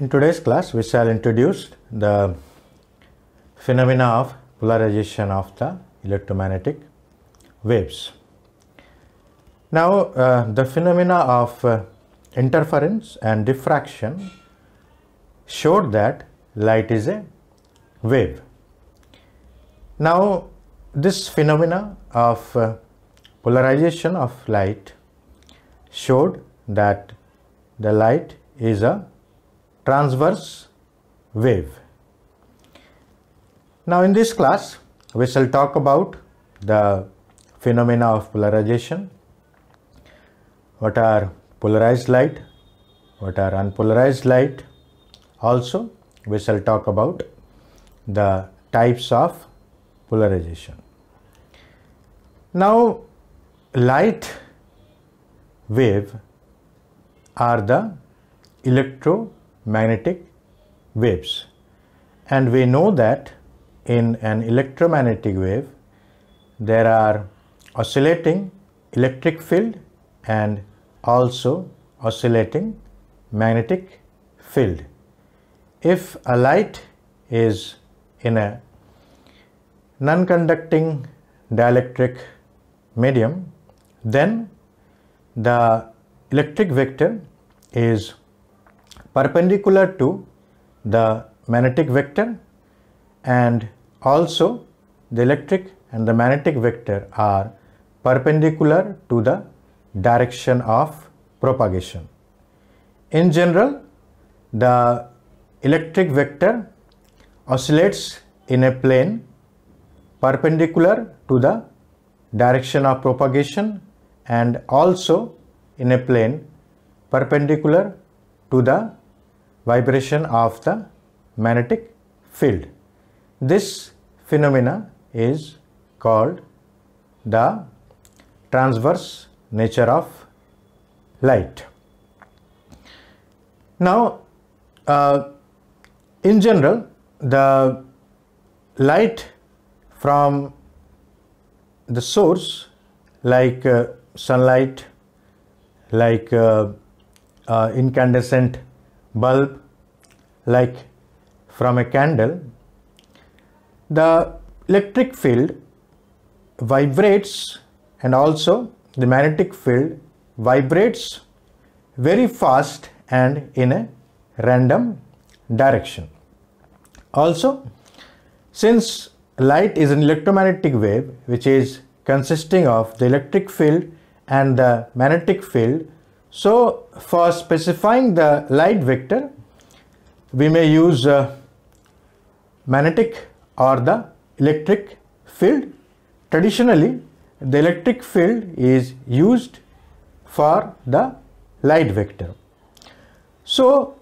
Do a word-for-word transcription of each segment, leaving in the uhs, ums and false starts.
In today's class, we shall introduce the phenomena of polarization of the electromagnetic waves. Now, uh, the phenomena of uh, interference and diffraction showed that light is a wave. Now, this phenomena of uh, polarization of light showed that the light is a transverse wave. Now, in this class, we shall talk about the phenomena of polarization. What are polarized light? What are unpolarized light? Also, we shall talk about the types of polarization. Now, light wave are the electromagnetic waves, and we know that in an electromagnetic wave there are oscillating electric field and also oscillating magnetic field. If a light is in a non-conducting dielectric medium, then the electric vector is perpendicular to the magnetic vector, and also the electric and the magnetic vector are perpendicular to the direction of propagation. In general, the electric vector oscillates in a plane perpendicular to the direction of propagation and also in a plane perpendicular to the vibration of the magnetic field. This phenomena is called the transverse nature of light. Now, uh, in general, the light from the source, like uh, sunlight, like uh, uh, incandescent bulb, like from a candle, the electric field vibrates and also the magnetic field vibrates very fast and in a random direction. Also, since light is an electromagnetic wave which is consisting of the electric field and the magnetic field, so for specifying the light vector we may use uh, magnetic or the electric field. Traditionally, the electric field is used for the light vector. So,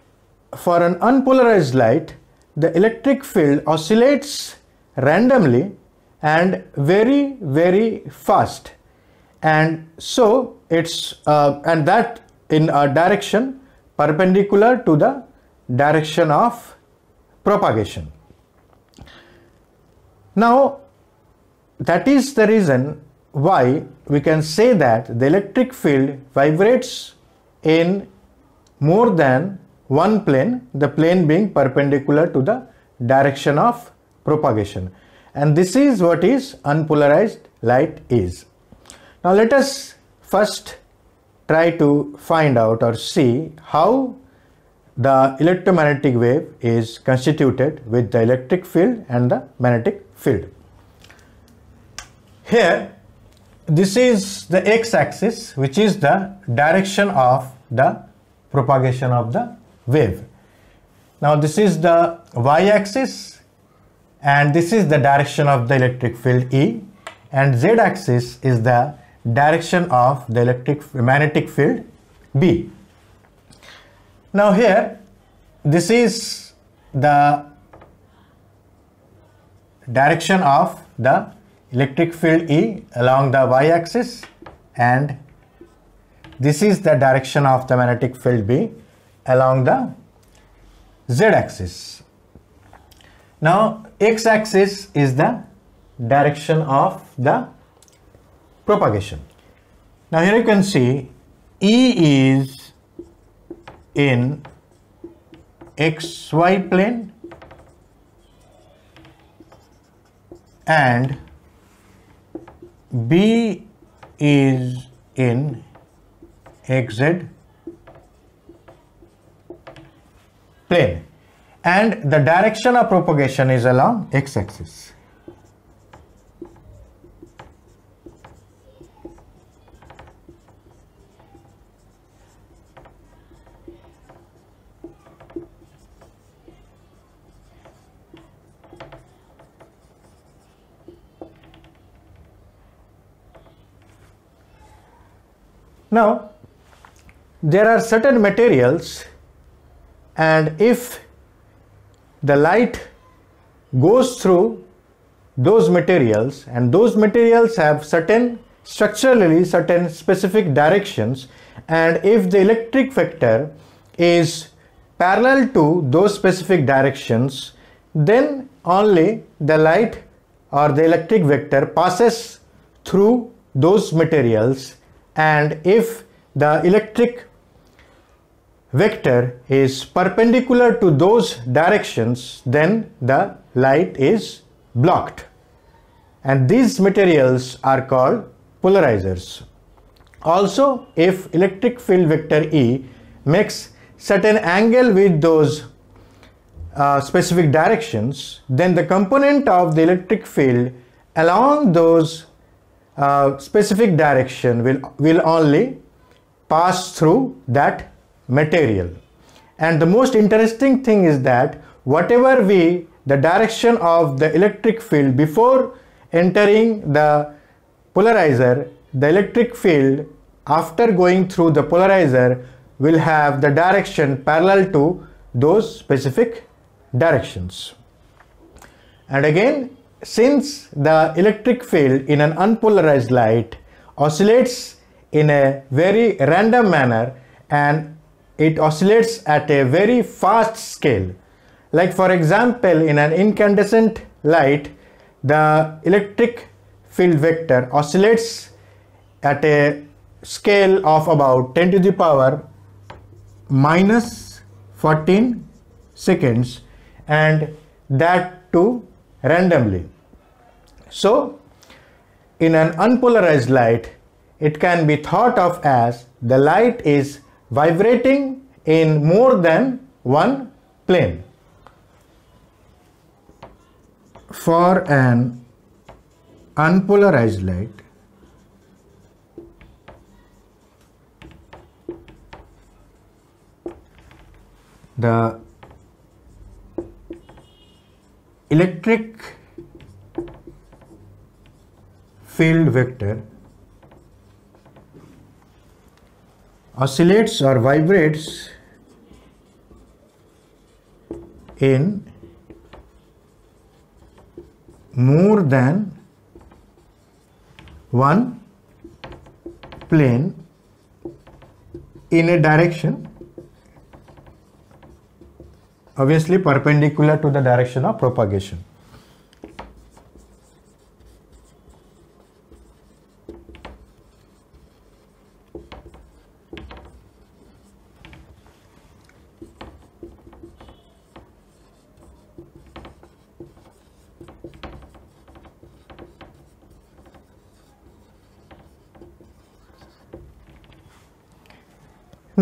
for an unpolarized light, the electric field oscillates randomly and very very fast, and so it's uh, and that in a direction perpendicular to the direction of propagation. Now, that is the reason why we can say that the electric field vibrates in more than one plane, the plane being perpendicular to the direction of propagation, and this is what is unpolarized light is. Now, let us first try to find out or see how the electromagnetic wave is constituted with the electric field and the magnetic field. Here, this is the x-axis, which is the direction of the propagation of the wave. Now, this is the y-axis, and this is the direction of the electric field E, and z-axis is the direction of the electric magnetic field B. Now, here this is the direction of the electric field E along the y-axis, and this is the direction of the magnetic field B along the z-axis. Now, x-axis is the direction of the propagation. Now, here you can see E is in X Y plane and B is in X Z plane, and the direction of propagation is along X axis. Now, there are certain materials, and if the light goes through those materials, and those materials have certain structurally certain specific directions, and if the electric vector is parallel to those specific directions, then only the light or the electric vector passes through those materials. And if the electric vector is perpendicular to those directions, then the light is blocked. And these materials are called polarizers. Also, if electric field vector E makes certain angle with those uh, specific directions, then the component of the electric field along those Uh, specific direction will will only pass through that material. And the most interesting thing is that whatever we the direction of the electric field before entering the polarizer, the electric field after going through the polarizer will have the direction parallel to those specific directions. And again, since the electric field in an unpolarized light oscillates in a very random manner, and it oscillates at a very fast scale, like for example in an incandescent light the electric field vector oscillates at a scale of about ten to the power minus fourteen seconds, and that too randomly. So, in an unpolarized light, it can be thought of as the light is vibrating in more than one plane. For an unpolarized light, the electric field vector oscillates or vibrates in more than one plane in a direction obviously perpendicular to the direction of propagation.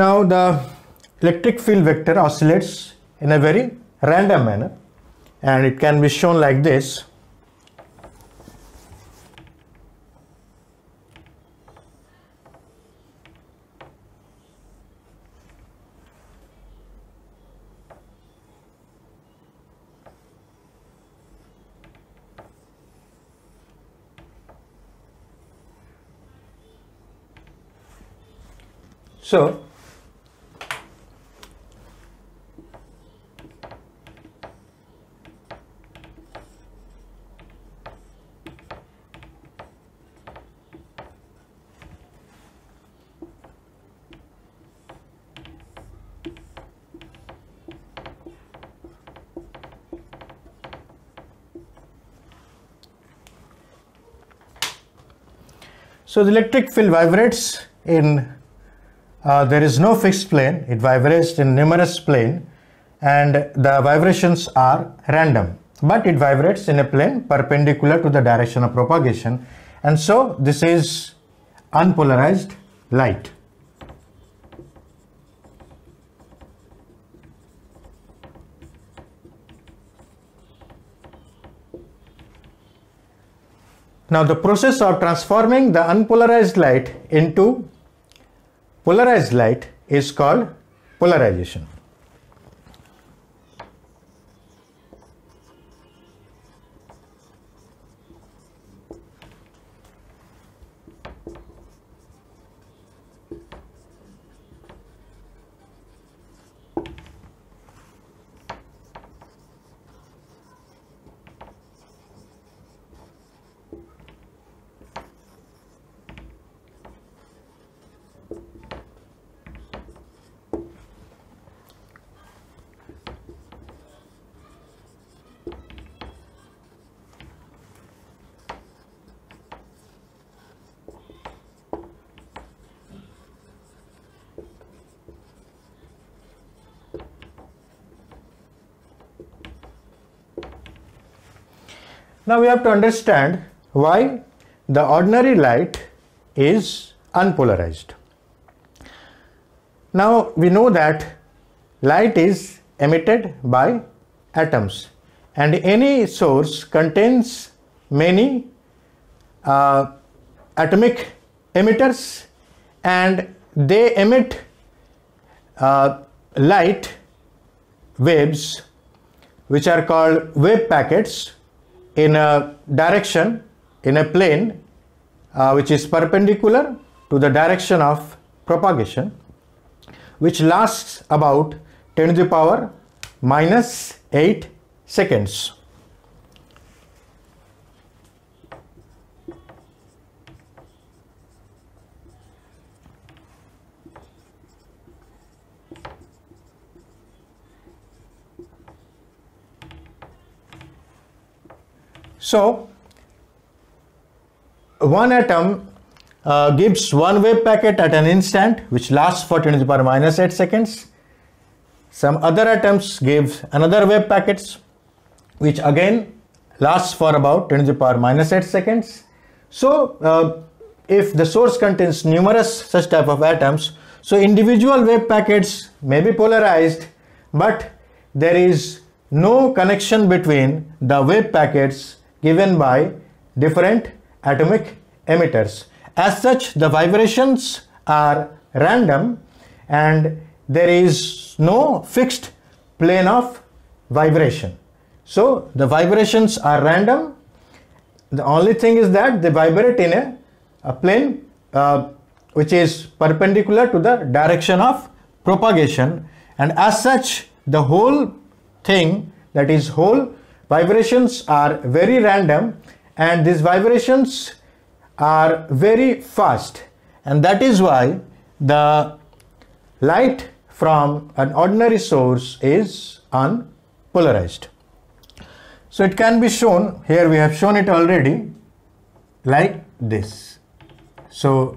Now, the electric field vector oscillates in a very random manner, and it can be shown like this. So, So the electric field vibrates in, uh, there is no fixed plane, it vibrates in numerous planes, and the vibrations are random, but it vibrates in a plane perpendicular to the direction of propagation, and so this is unpolarized light. Now the process of transforming the unpolarized light into polarized light is called polarization. Now we have to understand why the ordinary light is unpolarized. Now we know that light is emitted by atoms, and any source contains many uh, atomic emitters, and they emit uh, light waves which are called wave packets in a direction, in a plane uh, which is perpendicular to the direction of propagation, which lasts about ten to the power minus eight seconds. So one atom uh, gives one wave packet at an instant, which lasts for ten to the power minus eight seconds. Some other atoms give another wave packets, which again lasts for about ten to the power minus eight seconds. So uh, if the source contains numerous such type of atoms, so individual wave packets may be polarized, but there is no connection between the wave packets given by different atomic emitters. As such, the vibrations are random and there is no fixed plane of vibration. So the vibrations are random. The only thing is that they vibrate in a, a plane uh, which is perpendicular to the direction of propagation, and as such the whole thing, that is whole vibrations, are very random, and these vibrations are very fast, and that is why the light from an ordinary source is unpolarized. So it can be shown, here we have shown it already, like this. So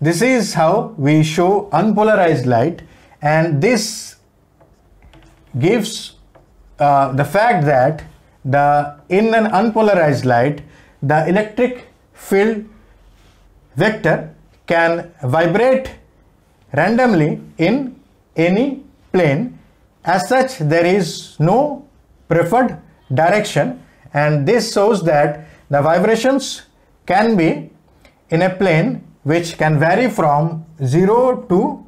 this is how we show unpolarized light, and this gives uh, the fact that the in an unpolarized light the electric field vector can vibrate randomly in any plane. As such, there is no preferred direction, and this shows that the vibrations can be in a plane which can vary from zero to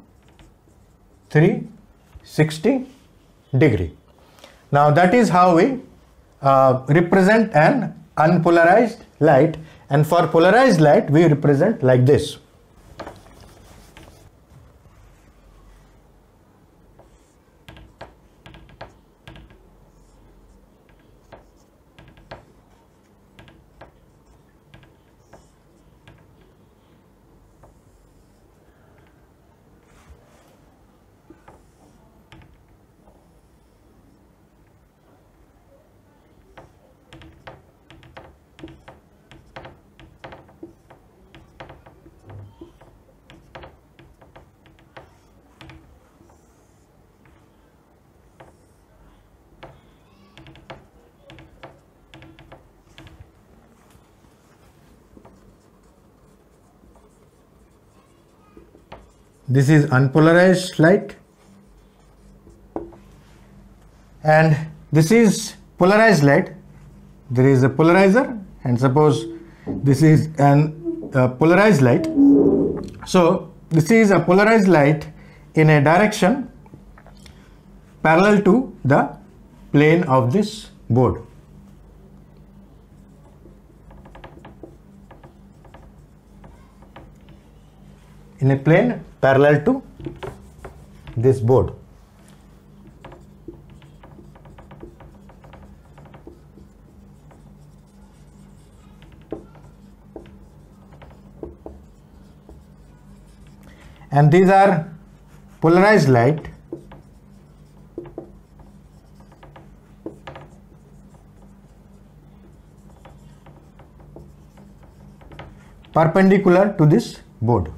three hundred sixty degrees. Now that is how we uh, represent an unpolarized light, and for polarized light we represent like this. This is unpolarized light and this is polarized light. There is a polarizer, and suppose this is an uh, polarized light. So this is a polarized light in a direction parallel to the plane of this board. In a plane parallel to this board. And these are polarized light perpendicular to this board.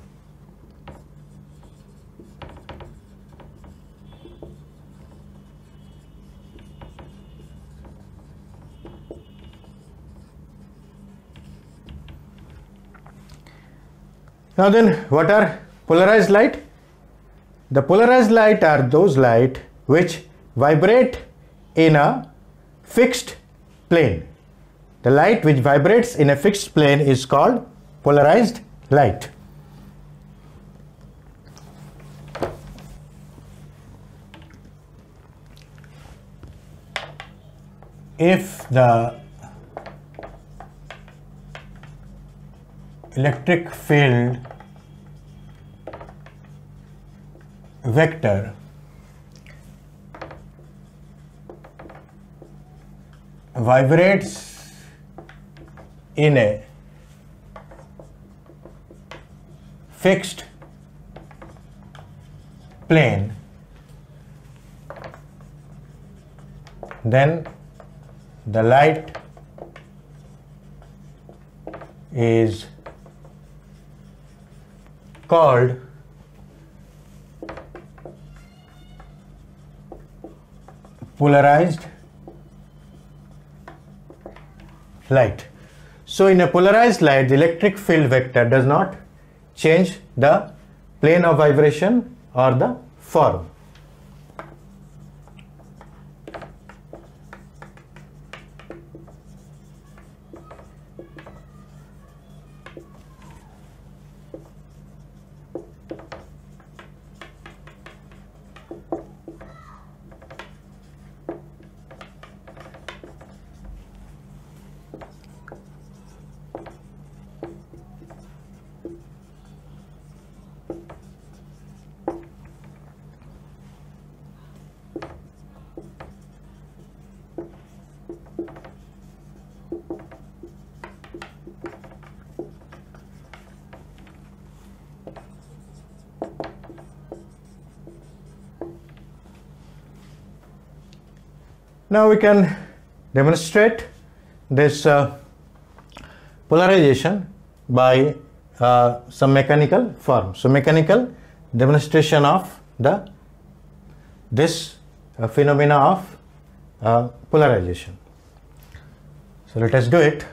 Now then, what are polarized light? The polarized light are those light which vibrate in a fixed plane. The light which vibrates in a fixed plane is called polarized light. If the electric field vector vibrates in a fixed plane, then the light is called polarized light. So in a polarized light, the electric field vector does not change the plane of vibration or the form. Now we can demonstrate this uh, polarization by uh, some mechanical form. So mechanical demonstration of the this uh, phenomena of uh, polarization. So let us do it.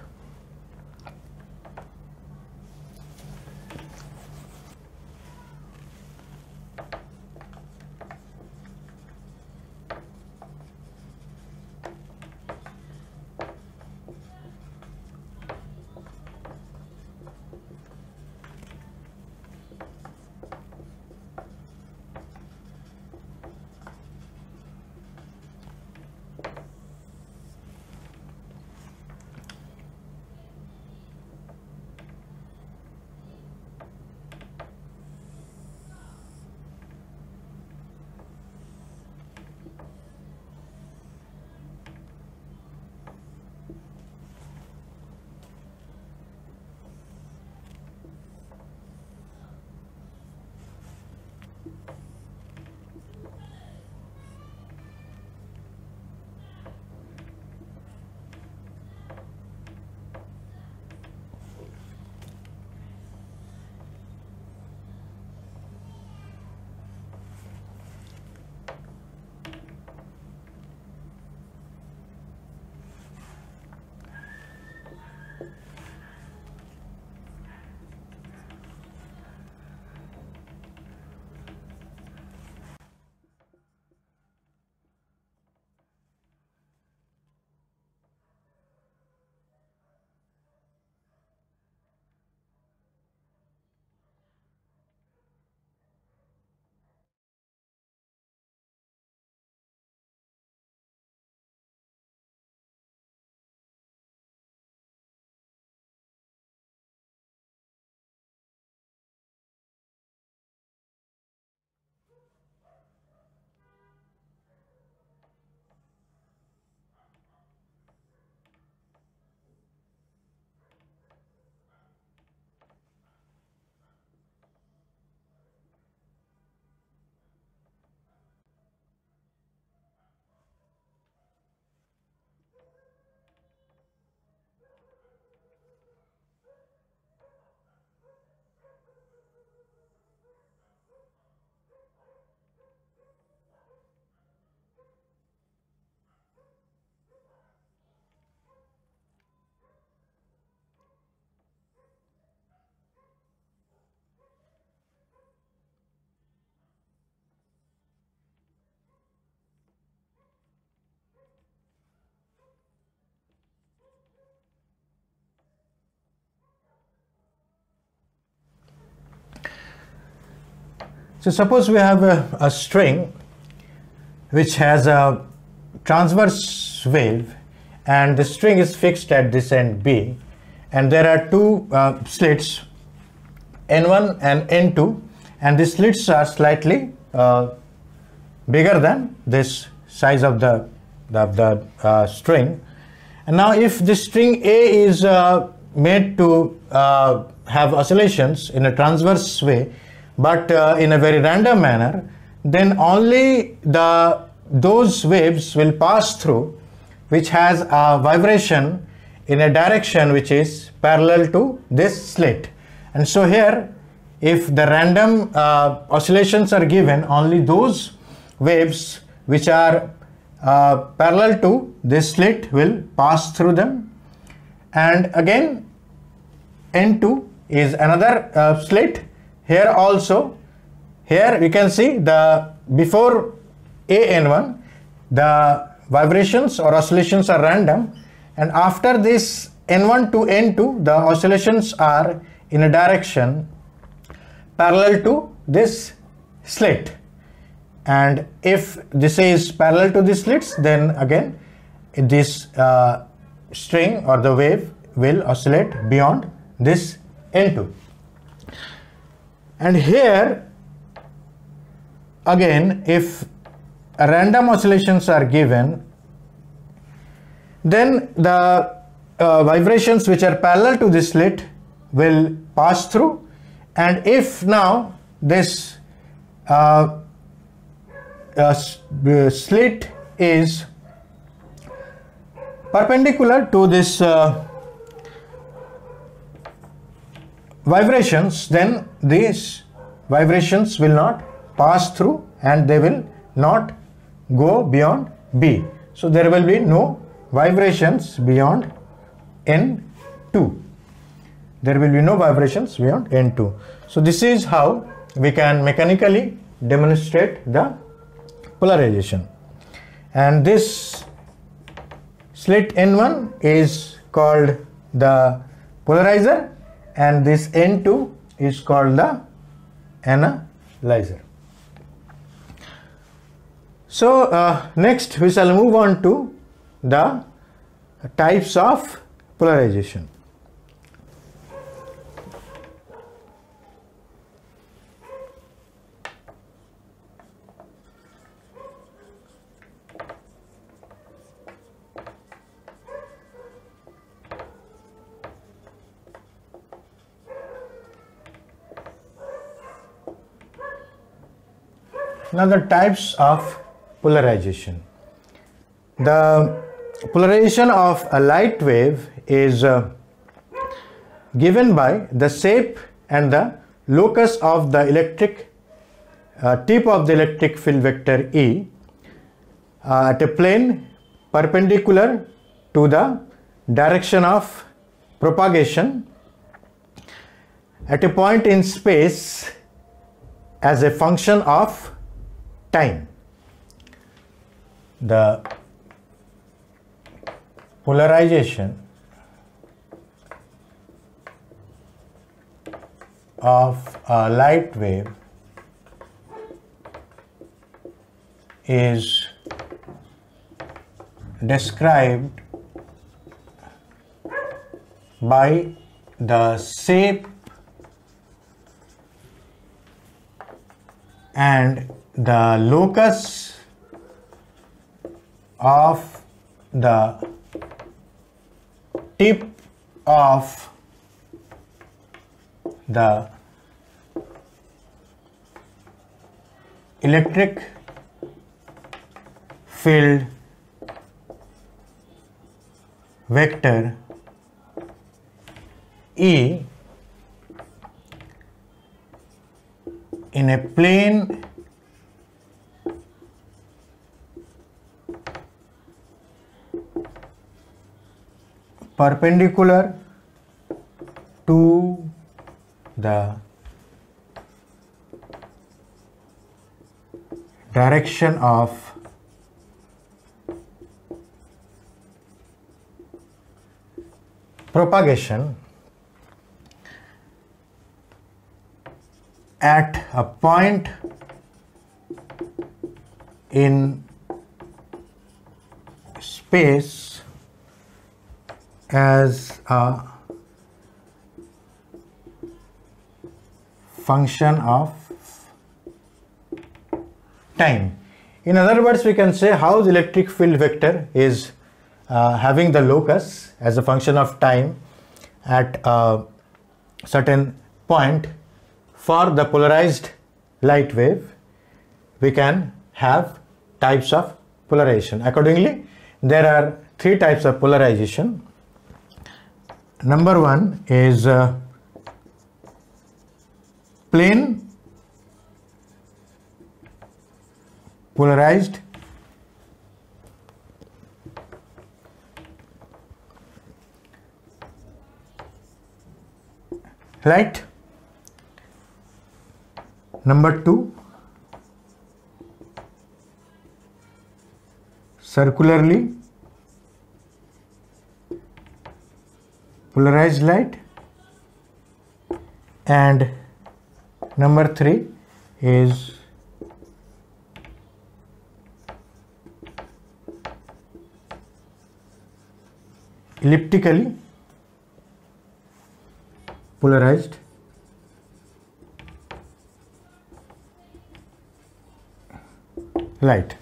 So suppose we have a, a string which has a transverse wave, and the string is fixed at this end B, and there are two uh, slits N one and N two, and the slits are slightly uh, bigger than this size of the, the, the uh, string. And now if this string A is uh, made to uh, have oscillations in a transverse way, but uh, in a very random manner, then only the those waves will pass through which has a vibration in a direction which is parallel to this slit. And so here, if the random uh, oscillations are given, only those waves which are uh, parallel to this slit will pass through them. And again, N two is another uh, slit. Here also, here we can see the before A N one, the vibrations or oscillations are random, and after this N one to N two, the oscillations are in a direction parallel to this slit. And if this is parallel to these slits, then again this uh, string or the wave will oscillate beyond this N two. And here again, if random oscillations are given, then the uh, vibrations which are parallel to this slit will pass through. And if now this uh, uh, slit is perpendicular to this uh, vibrations, then these vibrations will not pass through and they will not go beyond B. So there will be no vibrations beyond N two. There will be no vibrations beyond N two. So this is how we can mechanically demonstrate the polarization. And this slit N one is called the polarizer, and this N two is called the analyzer. So uh, next we shall move on to the types of polarization. Now the types of polarization. The polarization of a light wave is uh, given by the shape and the locus of the electric uh, tip of the electric field vector E uh, at a plane perpendicular to the direction of propagation at a point in space as a function of time. The polarization of a light wave is described by the shape and the locus of the tip of the electric field vector E in a plane perpendicular to the direction of propagation at a point in space as a function of time. In other words, we can say how the electric field vector is uh, having the locus as a function of time at a certain point for the polarized light wave. We can have types of polarization. Accordingly, there are three types of polarization. Number one is uh, plane polarized light. Number two, circularly polarized light, and number three is elliptically polarized light.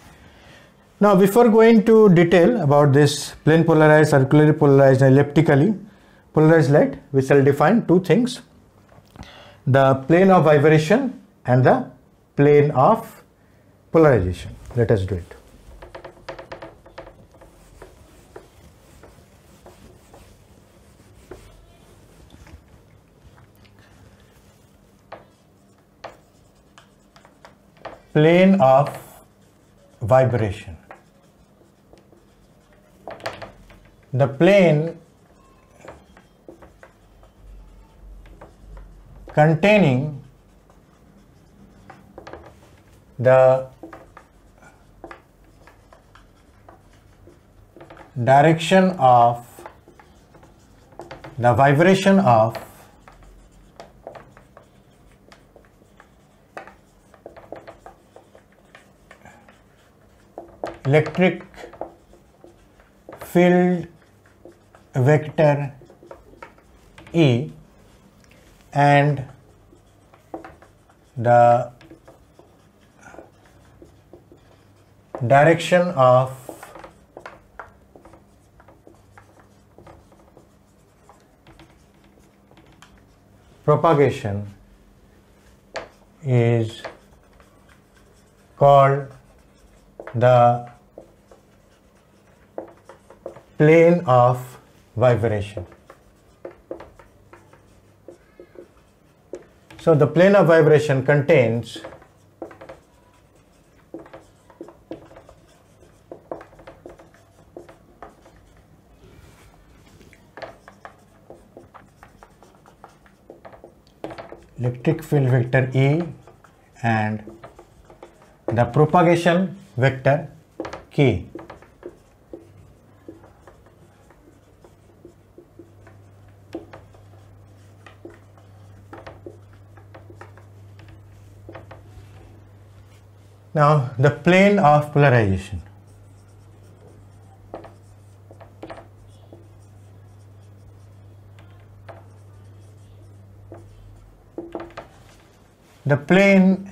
Now, before going to detail about this plane polarized, circularly polarized, and elliptically polarized light, we shall define two things: the plane of vibration and the plane of polarization. Let us do it. Plane of vibration. The plane containing the direction of the vibration of electric field vector E and the direction of propagation is called the plane of vibration. So the plane of vibration contains electric field vector E and the propagation vector K. Now, the plane of polarization. The plane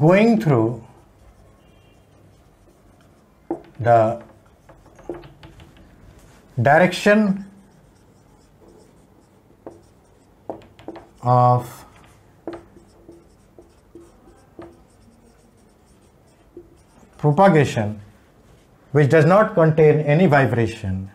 going through the direction of propagation which does not contain any vibration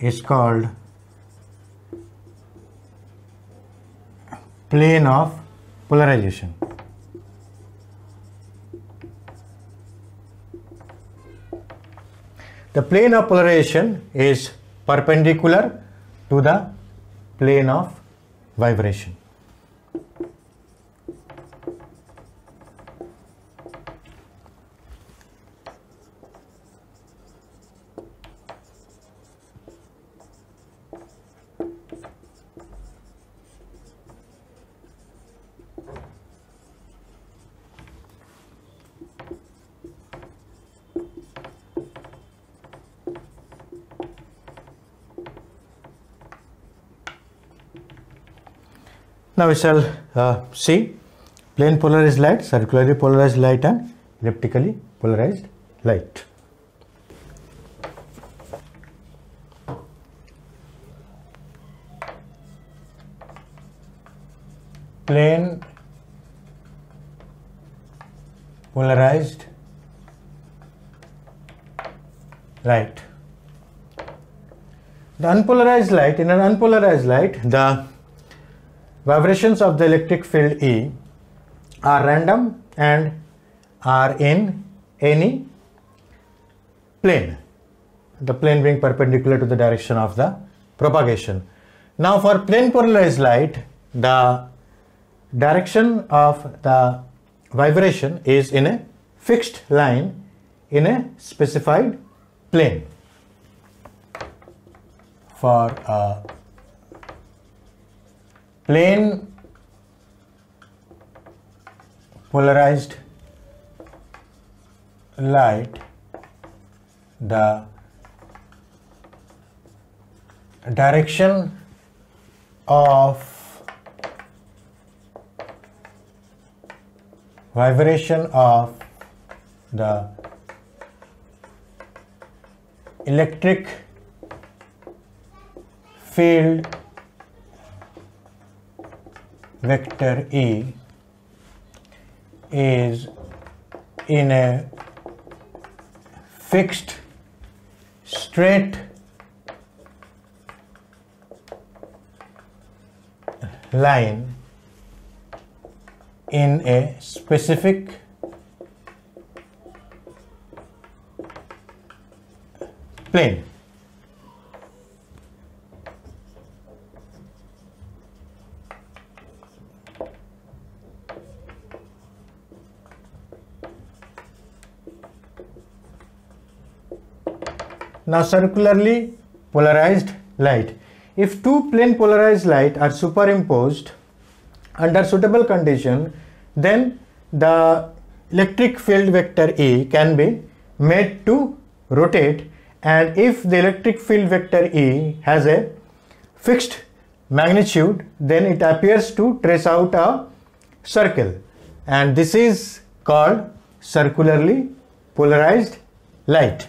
is called plane of polarization. The plane of polarization is perpendicular to the plane of vibration. Now we shall uh, see plane polarized light, circularly polarized light and elliptically polarized light. Plane polarized light. The unpolarized light, in an unpolarized light, the vibrations of the electric field E are random and are in any plane, the plane being perpendicular to the direction of the propagation. Now for plane polarized light, the direction of the vibration is in a fixed line in a specified plane. For a plane polarized light, the direction of vibration of the electric field vector E is in a fixed straight line in a specific plane. Now circularly polarized light. If two plane polarized light are superimposed under suitable condition, then the electric field vector E can be made to rotate, and if the electric field vector E has a fixed magnitude, then it appears to trace out a circle, and this is called circularly polarized light.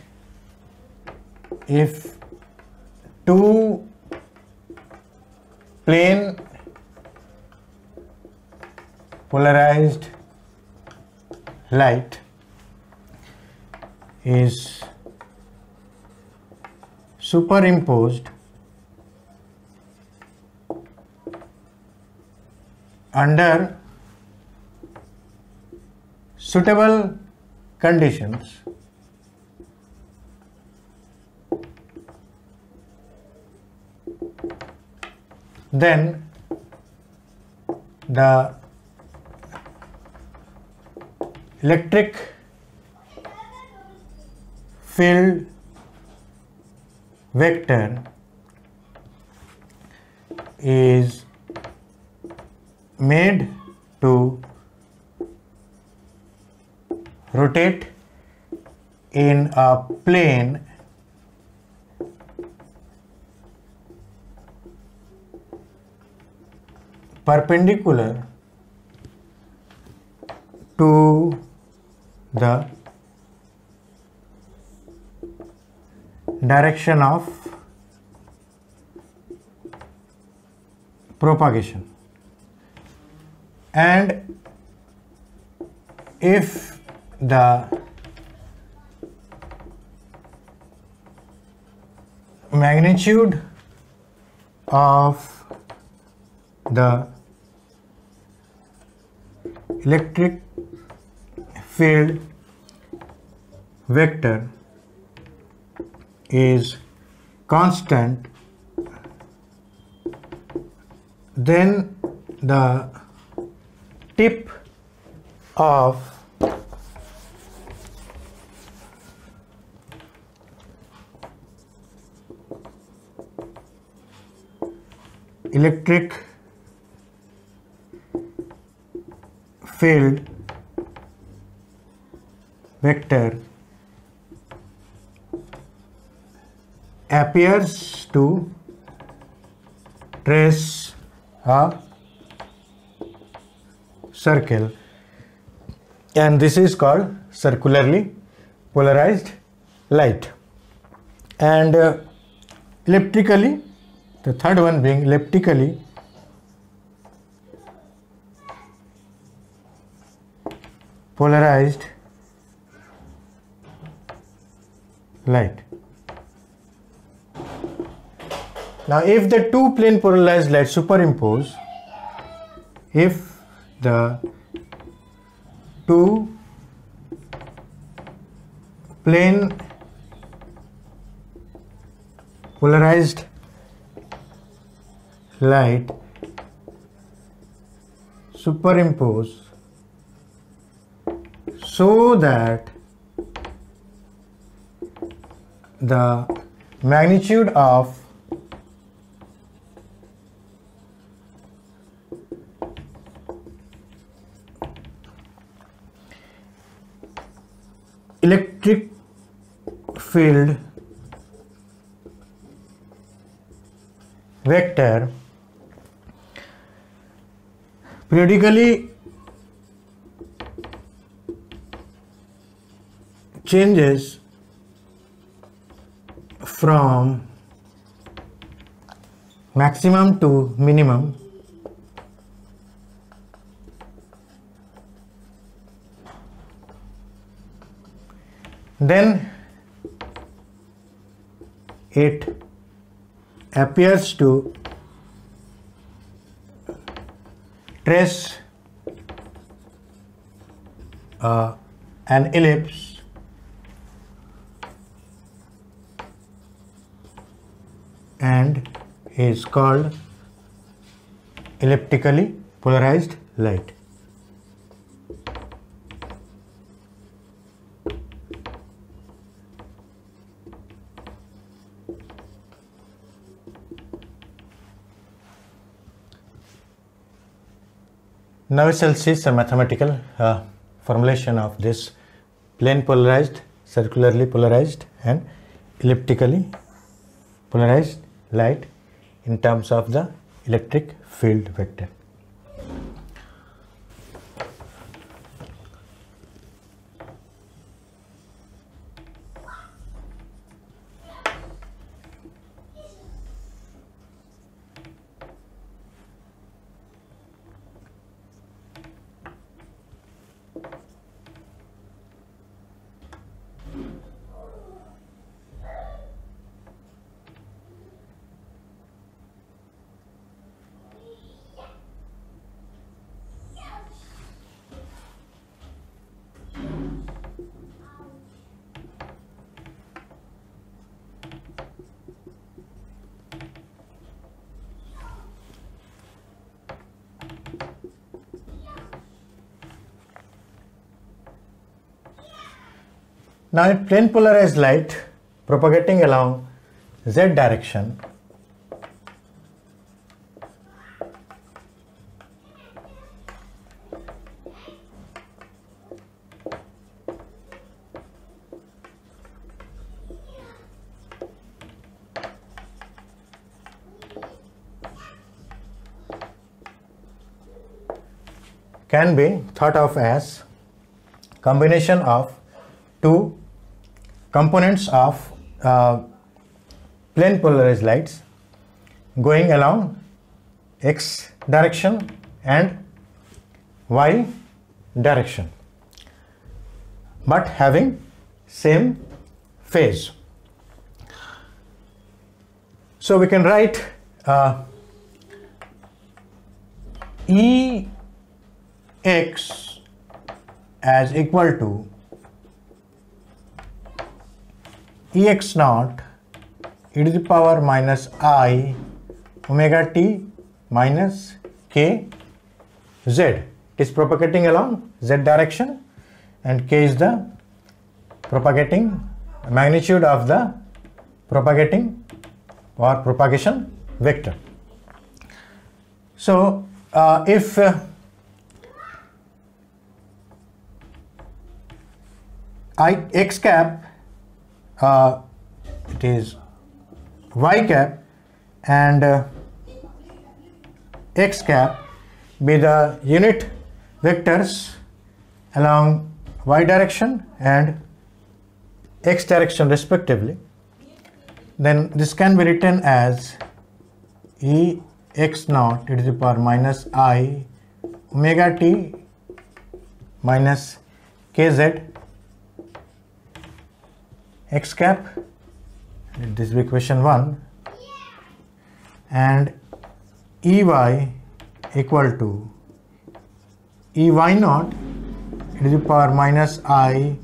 If two plane polarized light is superimposed under suitable conditions, then the electric field vector is made to rotate in a plane perpendicular to the direction of propagation, and if the magnitude of the electric field vector is constant, then the tip of electric field vector appears to trace a circle, and this is called circularly polarized light. And uh, elliptically, the third one being elliptically polarized light. Now, if the two plane polarized light superimpose, if the two plane polarized light superimpose so that the magnitude of electric field vector periodically changes from maximum to minimum . Then it appears to trace uh, an ellipse and is called elliptically polarized light. Now we shall see some mathematical uh, formulation of this plane polarized, circularly polarized and elliptically polarized light in terms of the electric field vector. Now, a plane polarized light propagating along z direction can be thought of as combination of two components of uh, plane polarized lights going along x direction and y direction but having same phase. So we can write uh, E x as equal to E x naught e to the power minus I omega t minus k z. It is propagating along z direction and k is the propagating magnitude of the propagating or propagation vector. So uh, if uh, I x cap Uh, it is y cap and uh, x cap be the unit vectors along y direction and x direction respectively, then this can be written as e x naught e to the power minus I omega t minus kz x cap. This will be equation one, and E y equal to E y naught e to the power minus I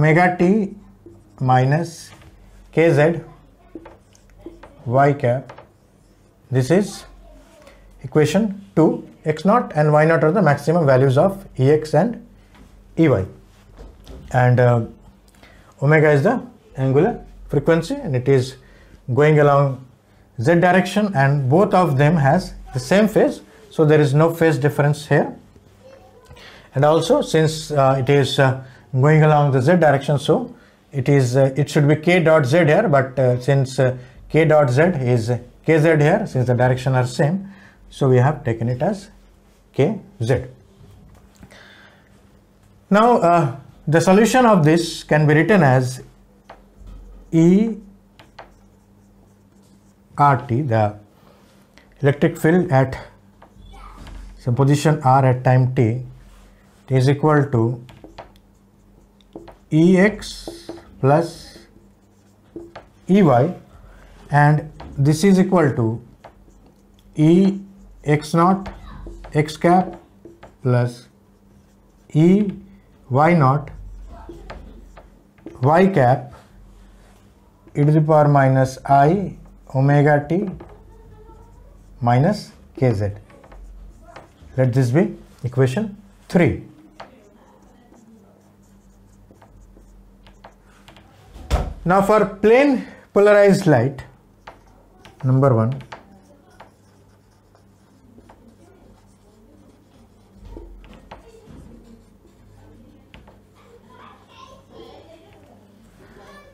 omega t minus k z y cap. This is equation two. X naught and y naught are the maximum values of E x and E y, and uh, omega is the angular frequency, and it is going along z direction, and both of them has the same phase, so there is no phase difference here. And also, since uh, it is uh, going along the z direction, so it is uh, it should be k dot z here, but uh, since uh, k dot z is kz here, since the direction are same, so we have taken it as kz. Now uh, the solution of this can be written as E R T, the electric field at some position R at time t, is equal to E x plus E y, and this is equal to E x naught x cap plus E y naught y cap e to the power minus I omega t minus kz. Let this be equation three. Now for plane polarized light, number one,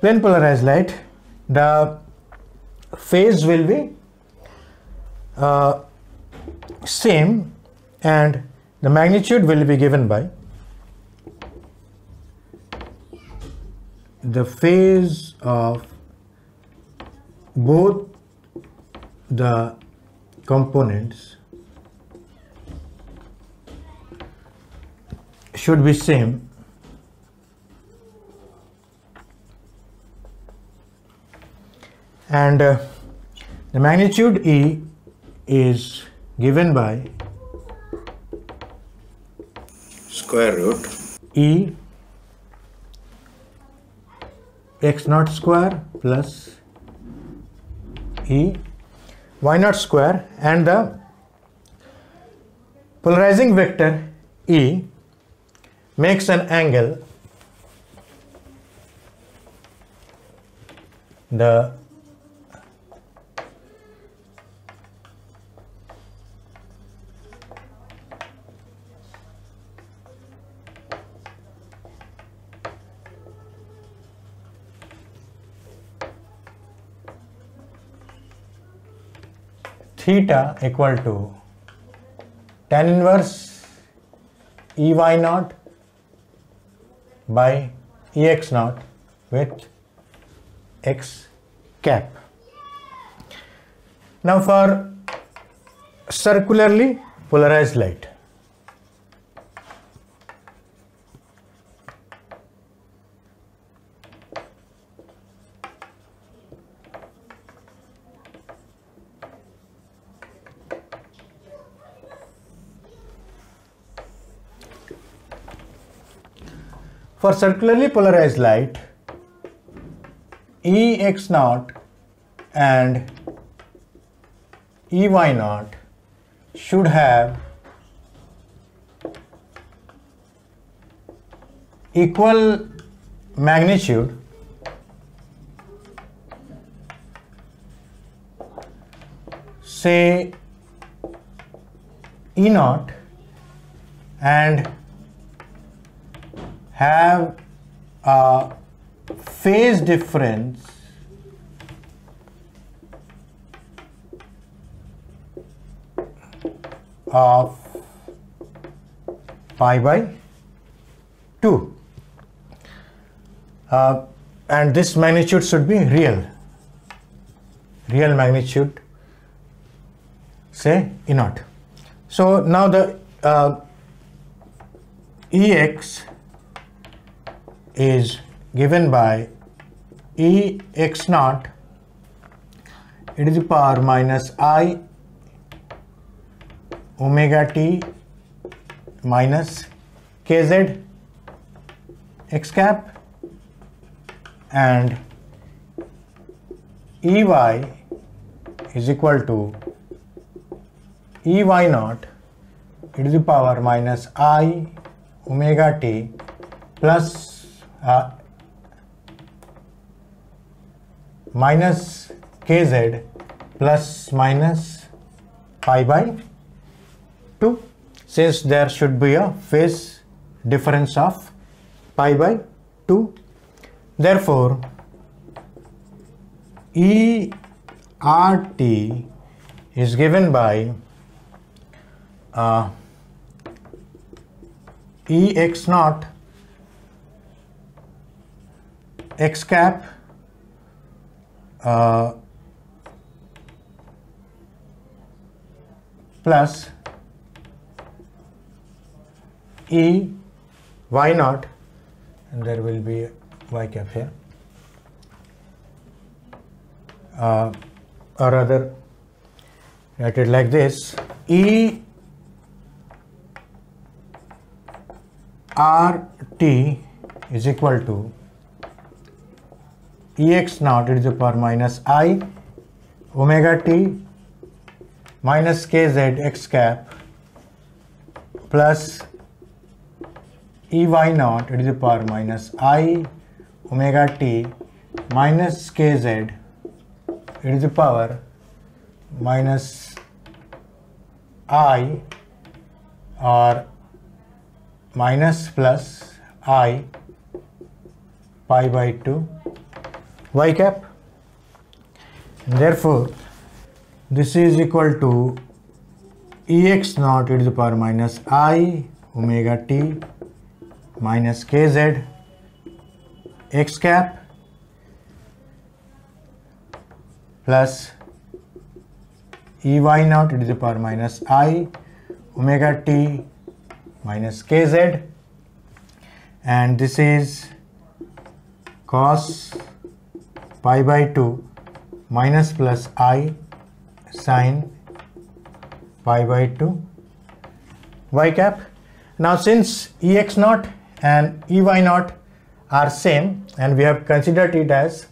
plane polarized light, the phase will be uh, same, and the magnitude will be given by the phase of both the components should be same, and uh, the magnitude E is given by square root E x naught square plus E y naught square, and the polarizing vector E makes an angle, the theta equal to tan inverse E y naught by E x naught with x cap. Now for circularly polarized light, For circularly polarized light, E x naught and E y naught should have equal magnitude say E naught, and have a phase difference of pi by two. Uh, and this magnitude should be real, real magnitude, say E naught. So now the uh, E X is given by E x naught e to the power minus I omega t minus kz x cap and Ey is equal to Ey naught e to the power minus I omega t plus uh, minus kz plus minus pi by two, since there should be a phase difference of pi by two. Therefore, E R T is given by uh, E x naught x cap uh, plus E y naught, and there will be y cap here, uh, or rather write it like this: E R t is equal to E x naught e to the power minus I omega t minus k z x cap plus E y naught e to the power minus I omega t minus k z e to the power minus I or minus plus I pi by two y cap. And therefore, this is equal to E x naught e to the power minus I omega t minus kz x cap plus E y naught e to the power minus I omega t minus kz, and this is cos pi by two minus plus I sin pi by two y cap. Now since Ex naught and Ey naught are same and we have considered it as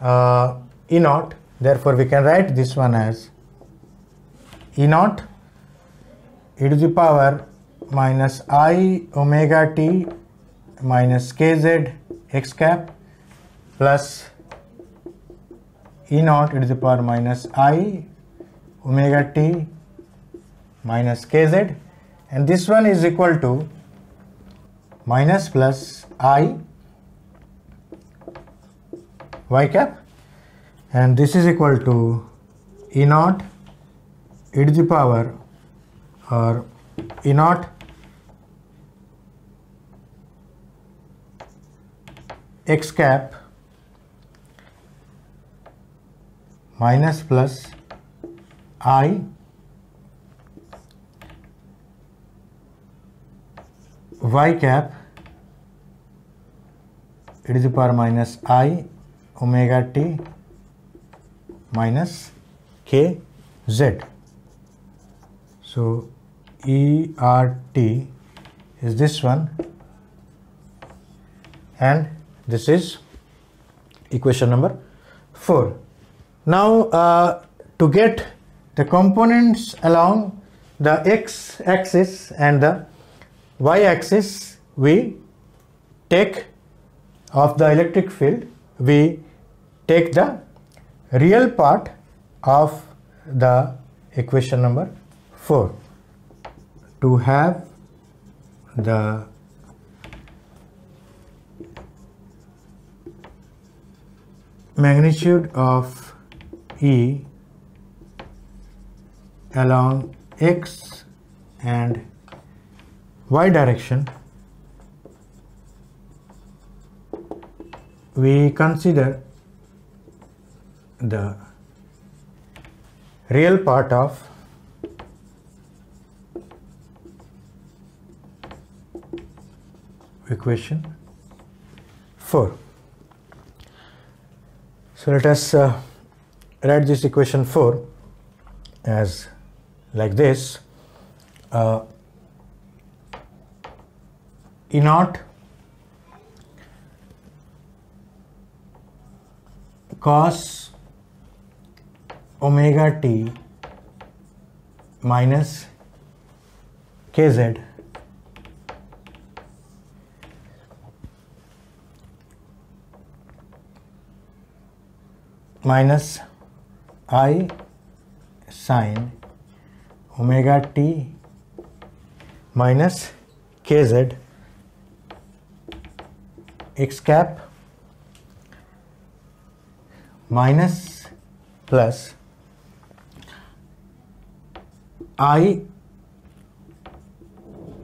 uh, E naught, therefore we can write this one as E naught e to the power minus I omega t minus kz x cap plus E naught e to the power minus I omega t minus kz, and this one is equal to minus plus I y cap, and this is equal to E naught e to the power or E naught x cap minus plus I y cap e to the power minus I omega t minus k z. So E R T is this one, and this is equation number four. Now uh, to get the components along the x axis and the y axis, we take of the electric field, we take the real part of the equation number four. To have the magnitude of E along x and y direction, we consider the real part of equation four. So let us uh, write this equation four as like this. Uh, E naught cos omega t minus kz minus I sine omega t minus kz x cap minus plus I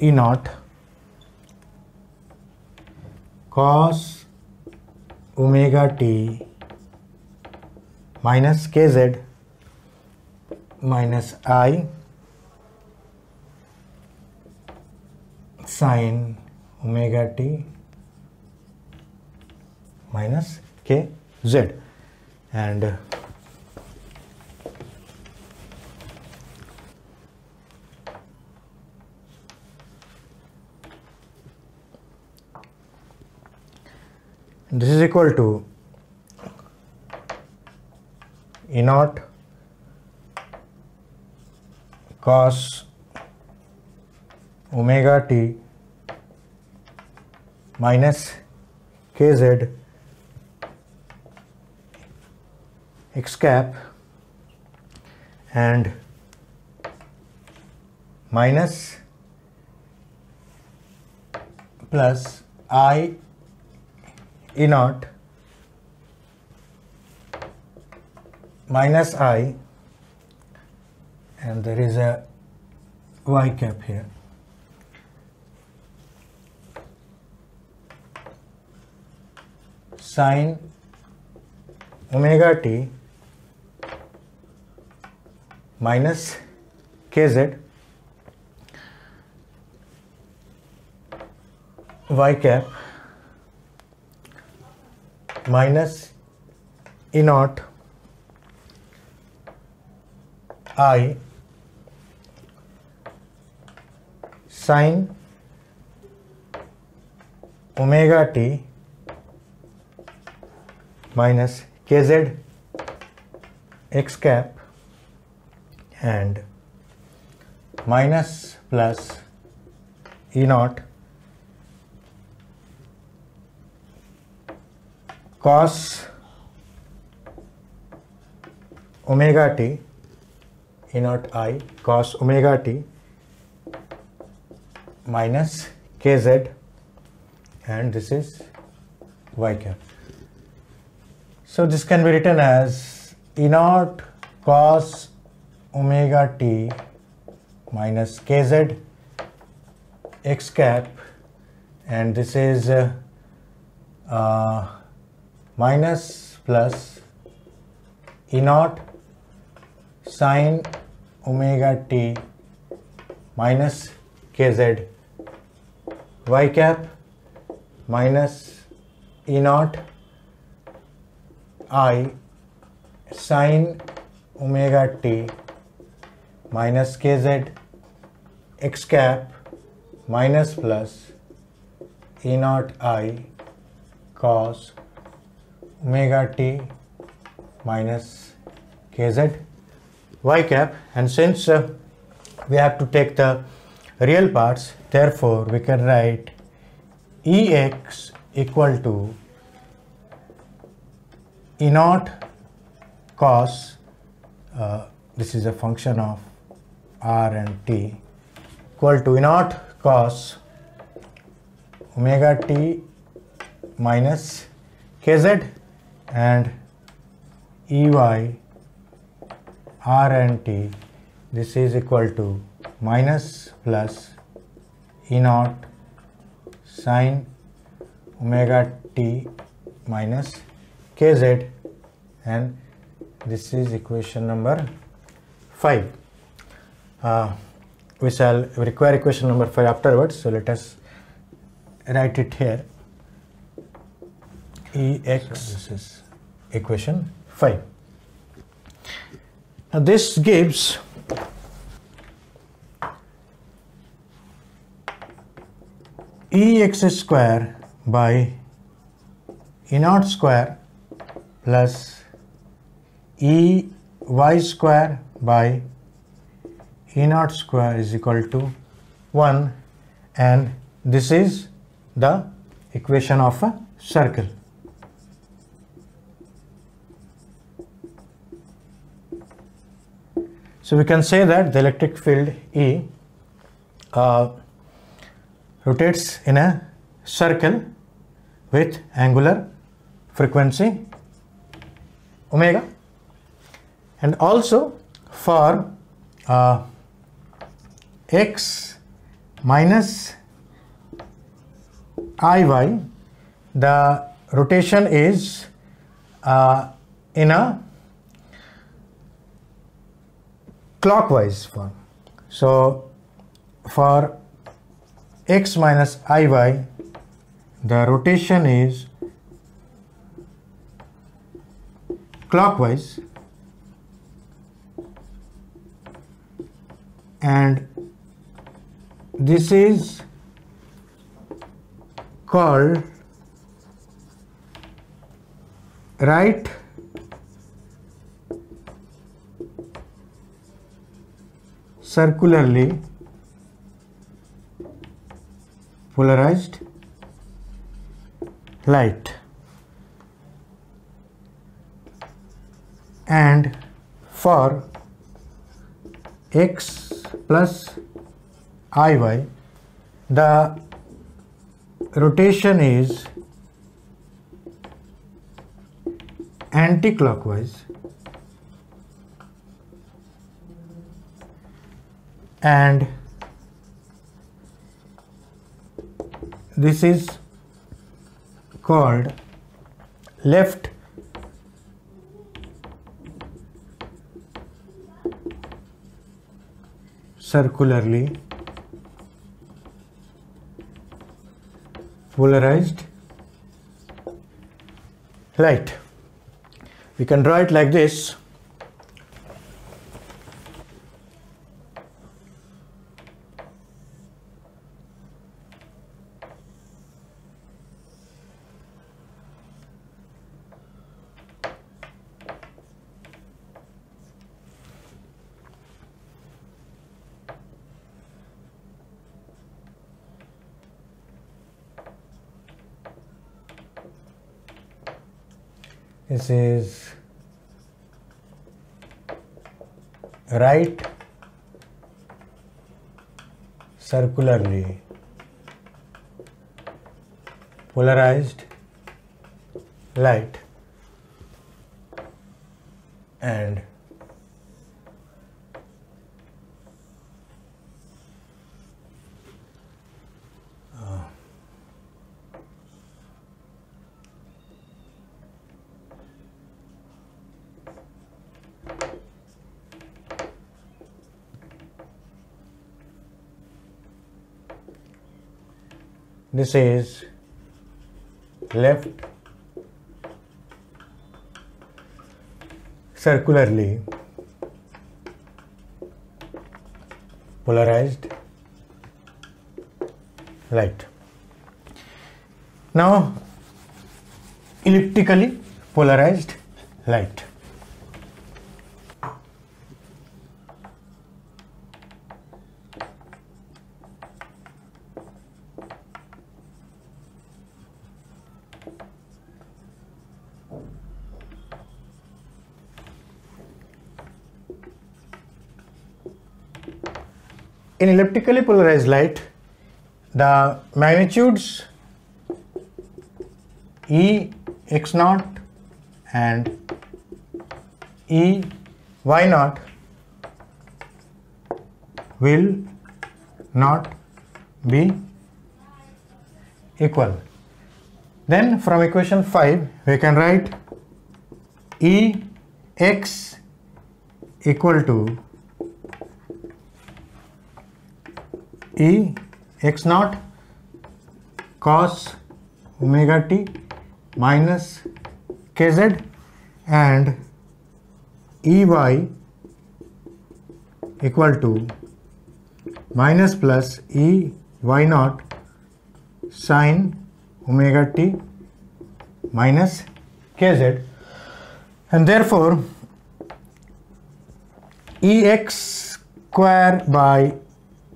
E naught cos omega t minus kz minus I sin omega t minus kz, and uh, this is equal to E naught cos omega t minus kz x cap and minus plus I E naught minus I, and there is a y cap here, sine omega t minus kz y cap minus E naught I sin omega t minus kz x cap and minus plus E naught cos omega t E naught I cos omega t minus kz, and this is y cap. So this can be written as E naught cos omega t minus kz x cap, and this is uh, uh, minus plus E naught sin omega t minus kz y cap minus E naught I sin omega t minus kz x cap minus plus E naught I cos omega t minus kz y cap, and since uh, we have to take the real parts, therefore we can write E x equal to E naught cos, uh, this is a function of r and t, equal to E naught cos omega t minus kz, and E y r and t, this is equal to minus plus E naught sine omega t minus kz, and this is equation number five. Uh, we shall require equation number five afterwards, so let us write it here. E x, so this is equation five. Now this gives E x square by E naught square plus E y square by E naught square is equal to one, and this is the equation of a circle. So we can say that the electric field E uh, rotates in a circle with angular frequency omega, and also for uh, x minus I y the rotation is uh, in a clockwise form. So for x minus I y the rotation is clockwise, and this is called right circularly polarized light. And for x plus I y the rotation is anti-clockwise, and this is called left circularly polarized light. We can draw it like this. This is right circularly polarized light, and this is left circularly polarized light. Now elliptically polarized light. In elliptically polarized light, the magnitudes E x naught and E y naught will not be equal. Then from equation five we can write E x equal to E x naught cos omega t minus kz and E y equal to minus plus E y naught sin omega t minus kz, and therefore E x square by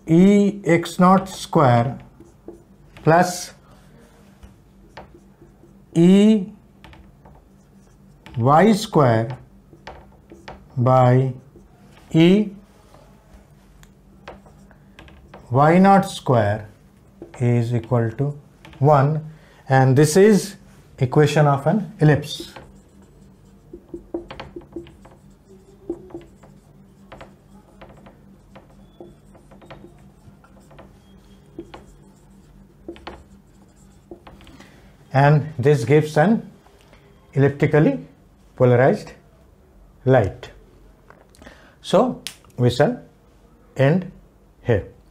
E x naught square plus E y square by E y naught square is equal to one, and this is equation of an ellipse. And this gives an elliptically polarized light. So we shall end here.